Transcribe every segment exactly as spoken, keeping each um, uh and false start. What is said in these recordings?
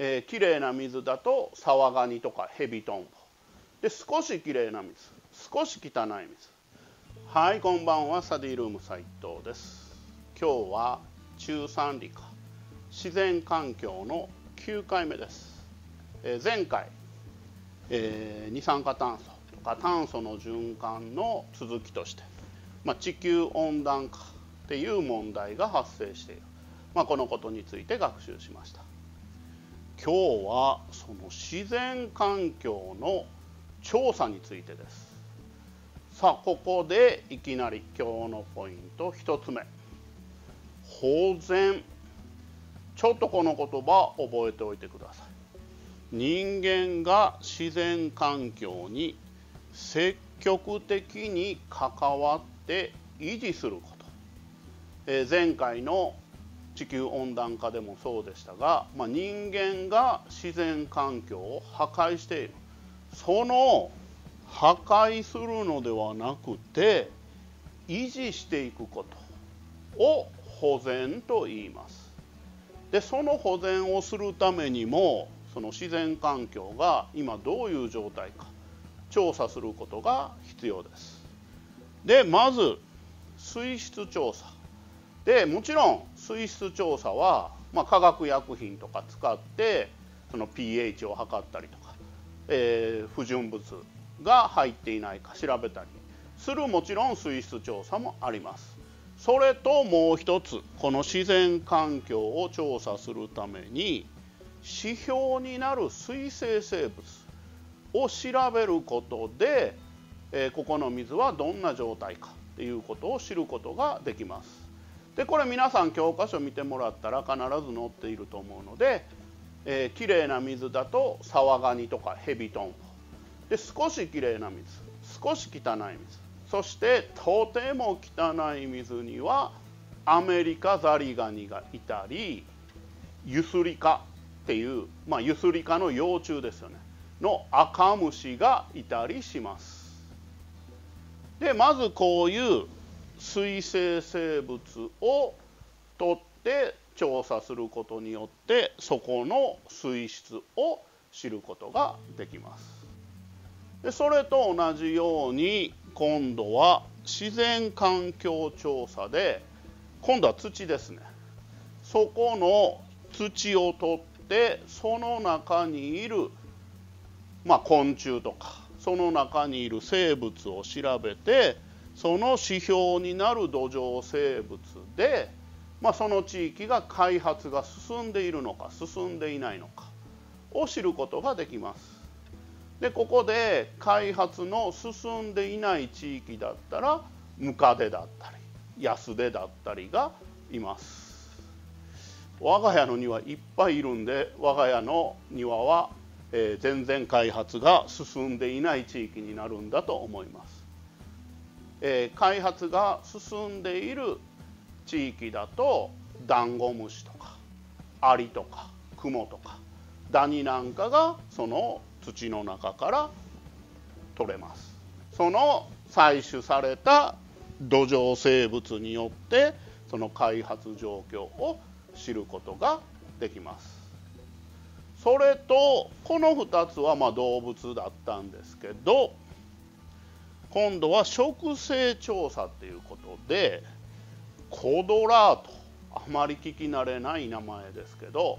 えー、きれいな水だとサワガニとかヘビトンボで、少しきれいな水、少し汚い水。はい、こんばんは、サディルーム斉藤です。今日は中産理科自然環境のきゅうかいめです。えー、前回、えー、二酸化炭素とか炭素の循環の続きとして、まあ、地球温暖化っていう問題が発生している、まあ、このことについて学習しました。今日はその自然環境の調査についてです。さあ、ここでいきなり今日のポイントひとつめ、保全。ちょっとこの言葉覚えておいてください。人間が自然環境に積極的に関わって維持すること。えー、前回の地球温暖化でもそうでしたが、まあ、人間が自然環境を破壊している。その破壊するのではなくて維持していくことを保全と言います。で、その保全をするためにもその自然環境が今どういう状態か調査することが必要です。で、まず水質調査で、もちろん水質調査は、まあ、化学薬品とか使ってその ピーエイチ を測ったりとか、えー、不純物が入っていないか調べたりする、もちろん水質調査もあります。それともう一つ、この自然環境を調査するために指標になる水生生物を調べることで、えー、ここの水はどんな状態かっていうことを知ることができます。で、これ皆さん教科書見てもらったら必ず載っていると思うので、えー、きれいな水だとサワガニとかヘビトンボで、少しきれいな水、少し汚い水、そしてとても汚い水にはアメリカザリガニがいたり、ユスリカっていう、まあ、ユスリカの幼虫ですよねのアカムシがいたりします。で、まずこういう水生生物をとって調査することによってそこの水質を知ることができます。で、それと同じように今度は自然環境調査で、今度は土ですね。そこの土を取ってその中にいる、まあ、昆虫とかその中にいる生物を調べて、その指標になる土壌生物で、まあ、その地域が開発が進んでいるのか進んでいないのかを知ることができます。で、ここで開発の進んでいない地域だったらムカデだったりヤスデだったりがいます。我が家の庭いっぱいいるんで、我が家の庭は、えー、全然開発が進んでいない地域になるんだと思います。えー、開発が進んでいる地域だとダンゴムシとかアリとかクモとかダニなんかがその土の中から取れます。その採取された土壌生物によってその開発状況を知ることができます。それとこのふたつはまあ動物だったんですけど、今度は植生調査っていうことで、コドラート、あまり聞き慣れない名前ですけど、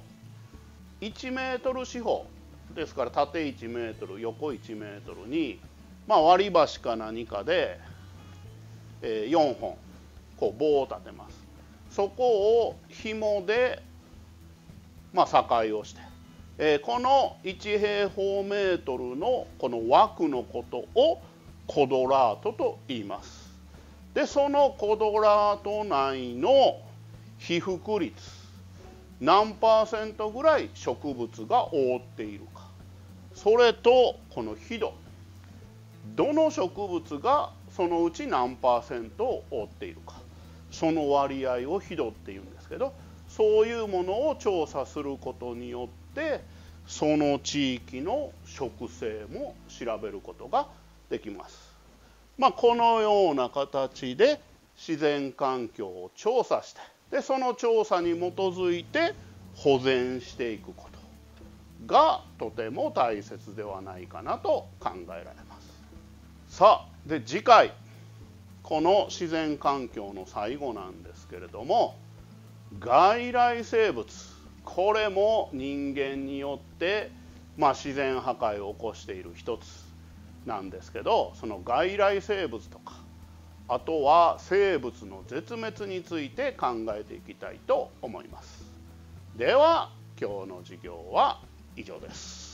いちメートル四方ですから縦いちメートル横いちメートルに、まあ、割り箸か何かでよんほんこう棒を立てます。そこを紐で、まあ、境をしてこのいちへいほうメートルのこの枠のことをコドラートと言います。で、そのコドラート内の被覆率何パーセントぐらい植物が覆っているか、それとこの肥度、どの植物がそのうち何パーセントを覆っているか、その割合を肥度っていうんですけど、そういうものを調査することによってその地域の植生も調べることができます。まあ、このような形で自然環境を調査して、でその調査に基づいて保全していくこと、がとても大切ではないかなと考えられます。さあ、で次回この自然環境の最後なんですけれども、外来生物、これも人間によって、まあ、自然破壊を起こしている一つなんですけど、その外来生物とか、あとは生物の絶滅について考えていきたいと思います。では今日の授業は以上です。